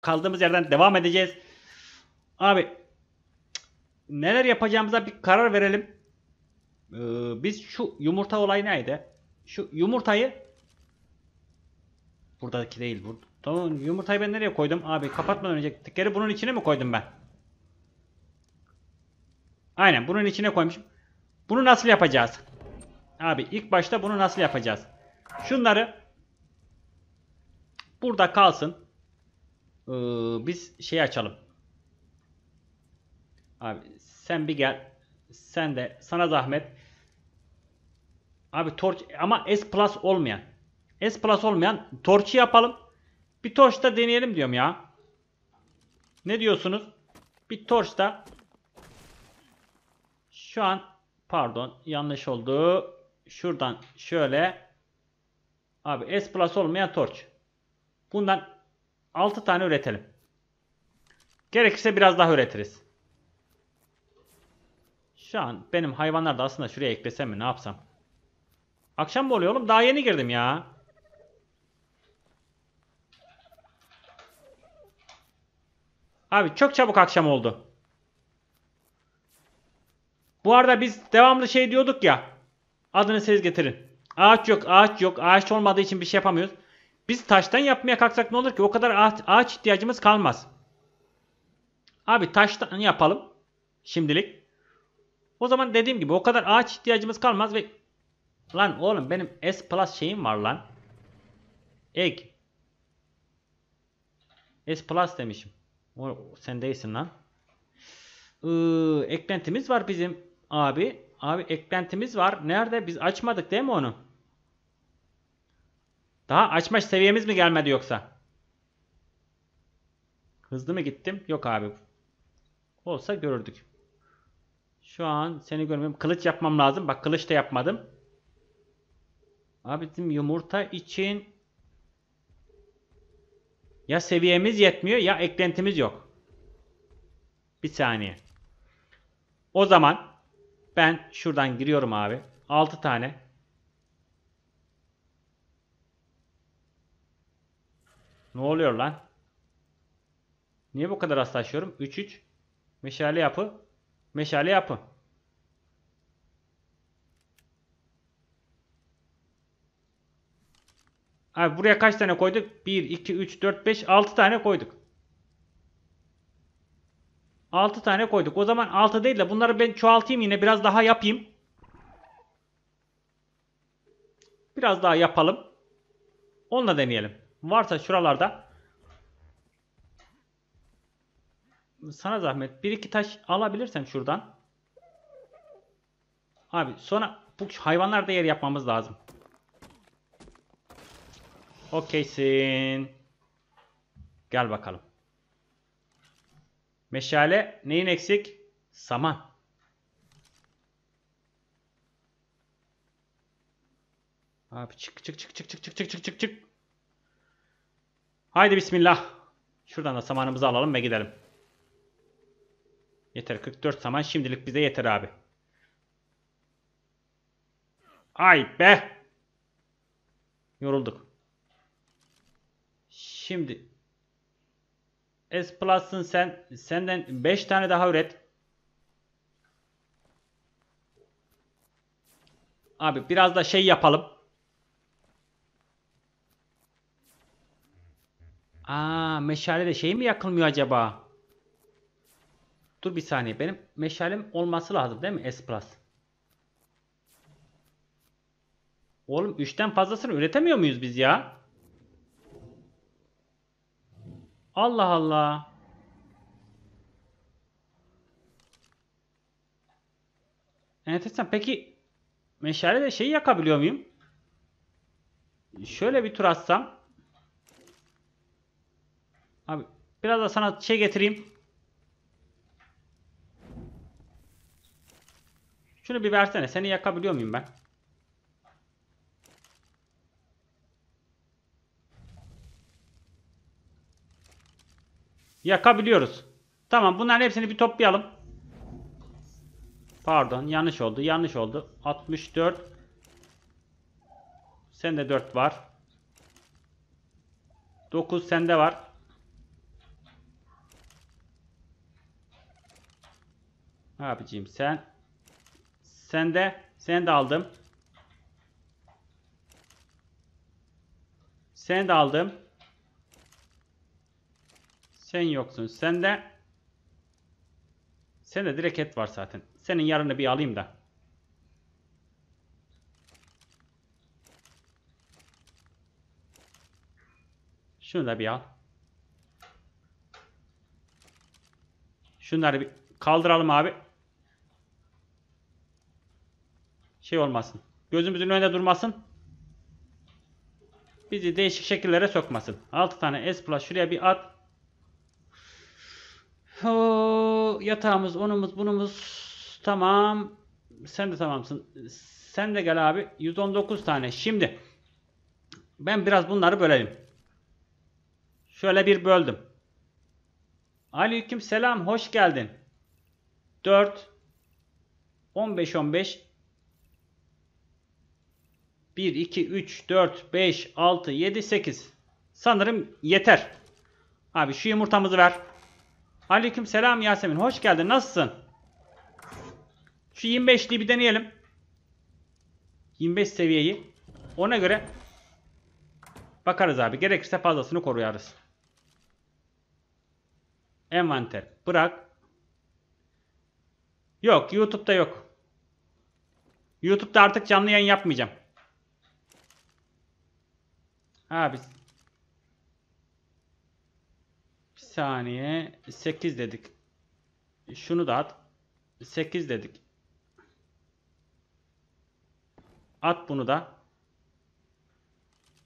Kaldığımız yerden devam edeceğiz. Abi neler yapacağımıza bir karar verelim. Biz şu yumurta olayı neydi? Şu yumurtayı buradaki değil burada. Tamam, yumurtayı ben nereye koydum? Abi kapatmadan önce tekeri bunun içine mi koydum ben? Aynen bunun içine koymuşum. Bunu nasıl yapacağız? Abi ilk başta bunu nasıl yapacağız? Şunları burada kalsın. Biz şey açalım. Abi sen bir gel. Sen de sana zahmet. Abi torç ama S plus olmayan. S plus olmayan torçu yapalım. Bir torç da deneyelim diyorum ya. Ne diyorsunuz? Bir torç da şu an pardon yanlış oldu. Şuradan şöyle. Abi S plus olmayan torç. Bundan 6 tane üretelim. Gerekirse biraz daha üretiriz. Şu an benim hayvanlar da aslında şuraya eklesem mi ne yapsam? Akşam mı oluyor oğlum? Daha yeni girdim ya. Abi çok çabuk akşam oldu. Bu arada biz devamlı şey diyorduk ya. Adını siz getirin. Ağaç yok, ağaç yok. Ağaç olmadığı için bir şey yapamıyoruz. Biz taştan yapmaya kalksak ne olur ki? O kadar ağaç ihtiyacımız kalmaz. Abi taştan yapalım. Şimdilik. O zaman dediğim gibi o kadar ağaç ihtiyacımız kalmaz ve... Lan oğlum benim S plus şeyim var lan. Egg. S plus demişim. O, sen değilsin lan. Eklentimiz var bizim abi. Abi eklentimiz var. Nerede? Biz açmadık değil mi onu? Daha açma seviyemiz mi gelmedi yoksa? Hızlı mı gittim? Yok abi. Olsa görürdük. Şu an seni görmüyorum. Kılıç yapmam lazım. Bak kılıç da yapmadım. Abi bizim yumurta için ya seviyemiz yetmiyor ya eklentimiz yok. Bir saniye. O zaman ben şuradan giriyorum abi. 6 tane. Ne oluyor lan? Niye bu kadar hassaslaşıyorum? 3-3. Meşale yapı. Meşale yapı. Abi buraya kaç tane koyduk? 1, 2, 3, 4, 5, 6 tane koyduk. 6 tane koyduk. O zaman 6 değil de bunları ben çoğaltayım yine. Biraz daha yapayım. Biraz daha yapalım. Onunla deneyelim. Varsa şuralarda sana zahmet bir iki taş alabilirsem şuradan abi sonra bu hayvanlarda yer yapmamız lazım. Okeysin. Gel bakalım. Meşale neyin eksik? Saman. Abi çık çık çık çık çık çık çık çık çık çık. Haydi bismillah. Şuradan da samanımızı alalım ve gidelim. Yeter 44 saman şimdilik bize yeter abi. Ay be. Yorulduk. Şimdi S plus'ın senden 5 tane daha üret. Abi biraz da şey yapalım. Aa, meşale de şey mi yakılmıyor acaba? Dur bir saniye. Benim meşalem olması lazım değil mi? S+. Oğlum 3'ten fazlasını üretemiyor muyuz biz ya? Allah Allah. Enteresan. Peki meşale de şeyi yakabiliyor muyum? Şöyle bir tur atsam. Abi biraz da sana şey getireyim. Şunu bir versene. Seni yakabiliyor muyum ben? Yakabiliyoruz. Tamam bunların hepsini bir toplayalım. Pardon yanlış oldu. Yanlış oldu. 64. Sende 4 var. 9 sende var. Abicim sen. Sen de aldım. Sen de aldım. Sen yoksun. Sen de direkt et var zaten. Senin yarını bir alayım da. Şunu da bir al. Şunları bir kaldıralım abi. Şey olmasın. Gözümüzün önünde durmasın. Bizi değişik şekillere sokmasın. 6 tane S+ şuraya bir at. O yatağımız, onumuz, bunumuz tamam. Sen de tamamsın. Sen de gel abi. 119 tane. Şimdi ben biraz bunları bölelim. Şöyle bir böldüm. Aleyküm selam. Hoş geldin. 4 15 15 1, 2, 3, 4, 5, 6, 7, 8. Sanırım yeter. Abi şu yumurtamızı ver. Aleyküm selam Yasemin. Hoş geldin. Nasılsın? Şu 25'liği bir deneyelim. 25 seviyeyi. Ona göre bakarız abi. Gerekirse fazlasını koruyarız. Envanter. Bırak. Yok. YouTube'da yok. YouTube'da artık canlı yayın yapmayacağım. Abi bir saniye, 8 dedik. Şunu da at. 8 dedik. At bunu da.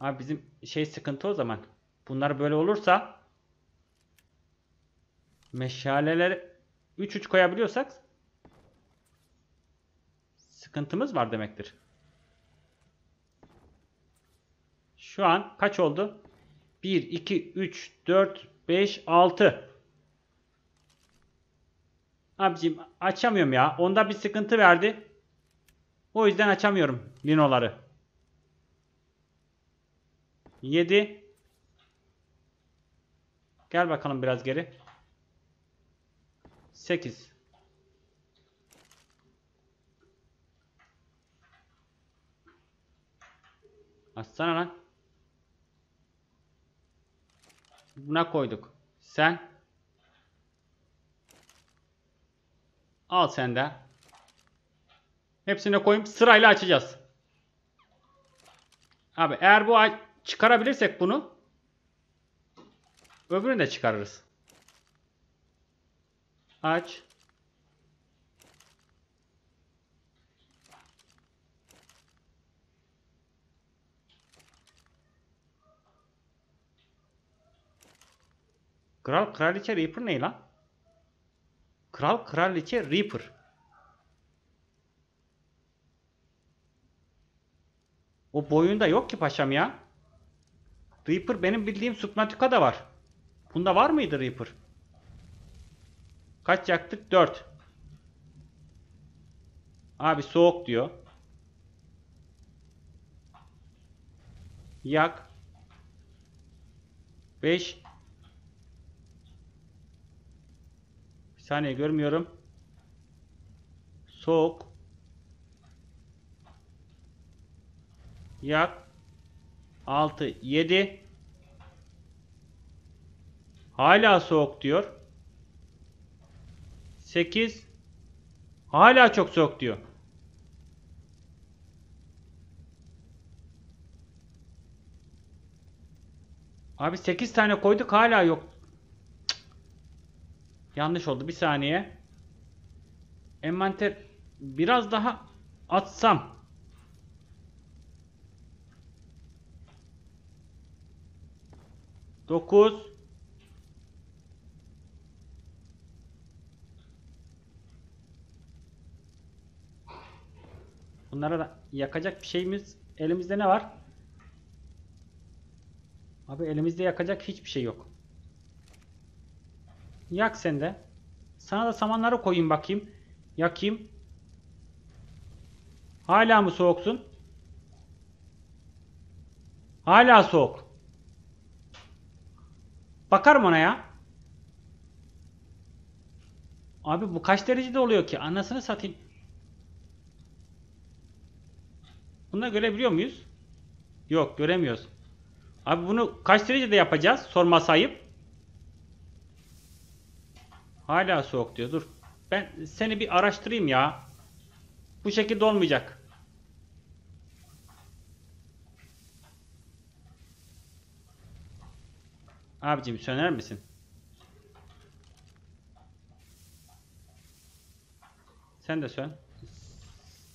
Abi bizim şey sıkıntı o zaman. Bunlar böyle olursa meşaleleri 3-3 koyabiliyorsak sıkıntımız var demektir. Şu an kaç oldu? 1, 2, 3, 4, 5, 6. Abicim açamıyorum ya. Onda bir sıkıntı verdi. O yüzden açamıyorum linoları. 7. Gel bakalım biraz geri. 8. Açsana lan. Buna koyduk. Sen al, sen de hepsine koyayım, sırayla açacağız. Abi eğer bu ay çıkarabilirsek bunu, öbürünü de çıkarırız. Aç. Kral Kraliçe Reaper ne lan? Kral Kraliçe Reaper. O boyunda yok ki paşam ya. Reaper benim bildiğim Subnautica'da var. Bunda var mıydı Reaper? Kaç yaktık? 4. Abi soğuk diyor. Yak. 5. Saniye görmüyorum. Soğuk. Yak. 6, 7. Hala soğuk diyor. 8. Hala çok soğuk diyor. Abi 8 tane koyduk, hala yok. Yanlış oldu. Bir saniye. Envanter biraz daha atsam. Dokuz. Bunlara da yakacak bir şeyimiz. Elimizde ne var? Abi elimizde yakacak hiçbir şey yok. Yak sen de. Sana da samanları koyayım bakayım. Yakayım. Hala mı soğuksun? Hala soğuk. Bakarım ona ya. Abi bu kaç derecede oluyor ki? Anasını satayım. Bunu da görebiliyor muyuz? Yok, göremiyoruz. Abi bunu kaç derecede yapacağız? Sorması ayıp. Hala soğuk diyor. Dur. Ben seni bir araştırayım ya. Bu şekilde olmayacak. Abicim söner misin? Sen de sön.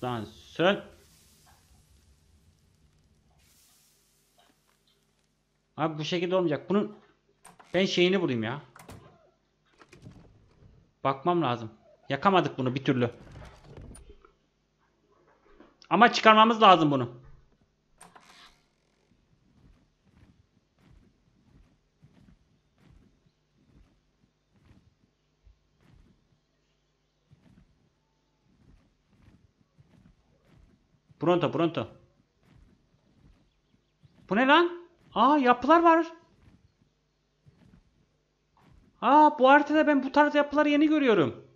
Lan sön. Abi bu şekilde olmayacak. Bunun ben şeyini bulayım ya. Bakmam lazım. Yakamadık bunu bir türlü. Ama çıkarmamız lazım bunu. Pronto, pronto. Bu ne lan? Aa, yapılar var. Aa, bu haritada ben bu tarz yapıları yeni görüyorum.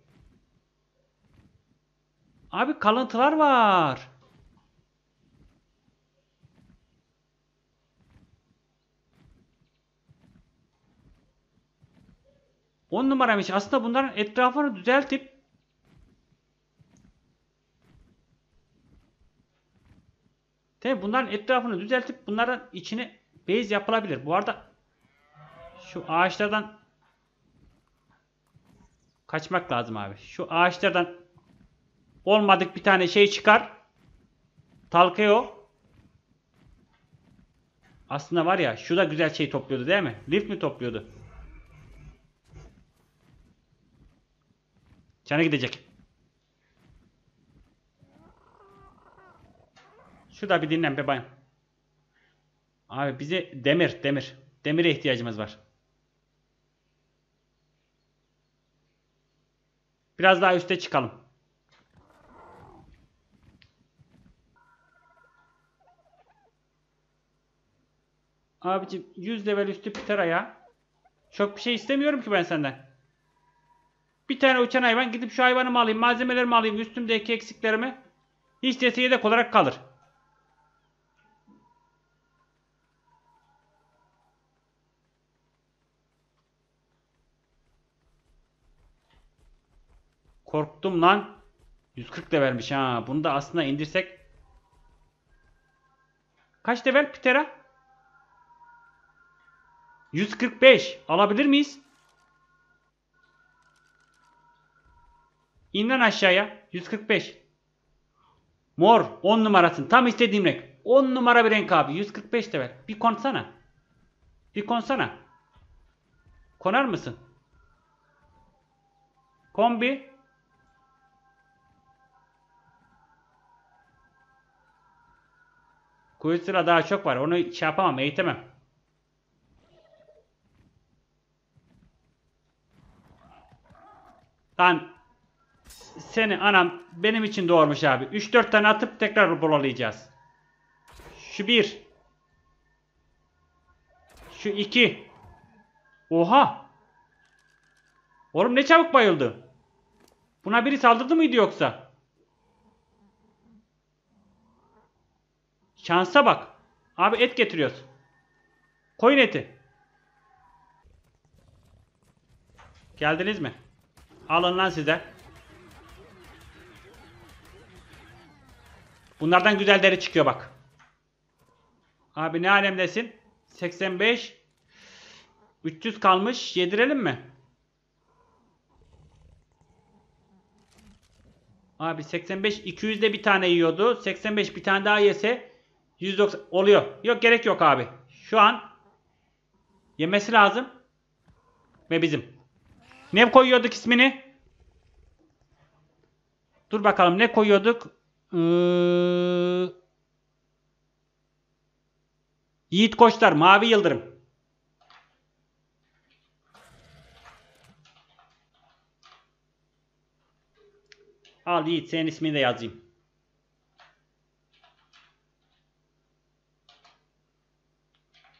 Abi kalıntılar var. On numaraymış. Aslında bunların etrafını düzeltip tabii bunların etrafını düzeltip bunların içine base yapılabilir. Bu arada şu ağaçlardan kaçmak lazım abi. Şu ağaçlardan olmadık bir tane şey çıkar. Talkeo. Aslında var ya, şu da güzel şey topluyordu değil mi? Lift mi topluyordu? Canı gidecek. Şurada bir dinlen be bayım. Abi bize demir. Demire ihtiyacımız var. Biraz daha üste çıkalım. Abicim 100 level üstü Pitara ya. Çok bir şey istemiyorum ki ben senden. Bir tane uçan hayvan, gidip şu hayvanımı alayım, malzemelerimi alayım, üstümdeki eksiklerimi. Hiç değilse yedek olarak kalır. Korktum lan. 140 de vermiş ha. Bunu da aslında indirsek. Kaç level Pitera? 145. Alabilir miyiz? İn lan aşağıya. 145. Mor. 10 numarasın. Tam istediğim renk. 10 numara bir renk abi. 145 level. Bir konsana. Bir konsana. Konar mısın? Kombi. Kuyusuyla daha çok var. Onu şey yapamam, eğitemem. Lan seni anam benim için doğurmuş abi. 3-4 tane atıp tekrar bulalayacağız. Şu 1. Şu 2. Oha. Oğlum ne çabuk bayıldı. Buna biri saldırdı mıydı yoksa? Şansa bak. Abi et getiriyoruz. Koyun eti. Geldiniz mi? Alın lan size. Bunlardan güzel deri çıkıyor bak. Abi ne alemdesin? 85. 300 kalmış. Yedirelim mi? Abi 85. 200'de bir tane yiyordu. 85 bir tane daha yese 190 oluyor. Yok, gerek yok abi. Şu an yemesi lazım. Ve bizim. Ne koyuyorduk ismini? Dur bakalım ne koyuyorduk? Yiğit Koçlar, Mavi Yıldırım. Al Yiğit, senin ismini de yazayım.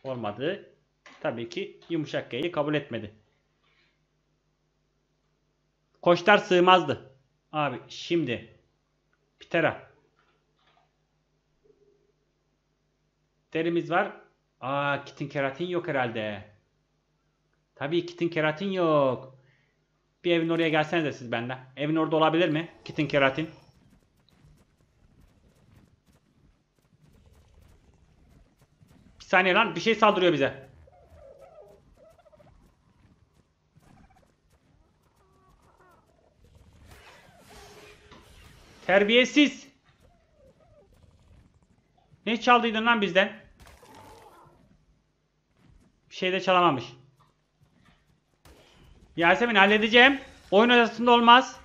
Olmadı. Tabii ki yumuşak G'yi kabul etmedi. Koçlar sığmazdı. Abi şimdi Pitera. Derimiz var. Aa, kitin keratin yok herhalde. Tabii kitin keratin yok. Bir evin oraya gelseniz de siz benden. Evin orada olabilir mi? Kitin keratin. Bir saniye lan, bir şey saldırıyor bize. Terbiyesiz. Ne çaldıydın lan bizden? Bir şey de çalamamış. Yasemin halledeceğim. Oyun odasında olmaz.